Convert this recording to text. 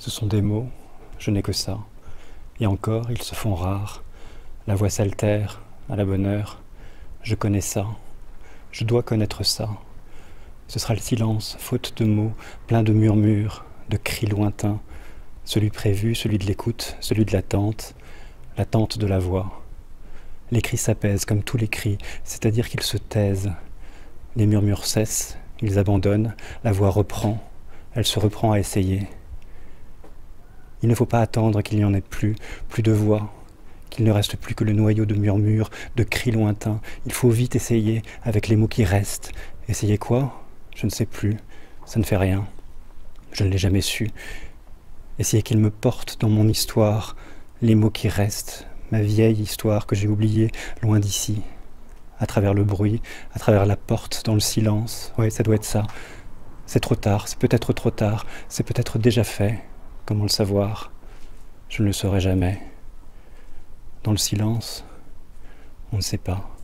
Ce sont des mots, je n'ai que ça. Et encore, ils se font rares. La voix s'altère, à la bonne heure. Je connais ça. Je dois connaître ça. Ce sera le silence, faute de mots, plein de murmures, de cris lointains. Celui prévu, celui de l'écoute, celui de l'attente, l'attente de la voix. Les cris s'apaisent comme tous les cris, c'est-à-dire qu'ils se taisent. Les murmures cessent, ils abandonnent, la voix reprend, elle se reprend à essayer. Il ne faut pas attendre qu'il n'y en ait plus, plus de voix, qu'il ne reste plus que le noyau de murmures, de cris lointains. Il faut vite essayer, avec les mots qui restent. Essayer quoi? Je ne sais plus, ça ne fait rien. Je ne l'ai jamais su. Essayer qu'il me porte dans mon histoire, les mots qui restent, ma vieille histoire que j'ai oubliée, loin d'ici. À travers le bruit, à travers la porte, dans le silence. Oui, ça doit être ça. C'est trop tard, c'est peut-être trop tard, c'est peut-être déjà fait. Comment le savoir? Je ne le saurai jamais. Dans le silence, on ne sait pas.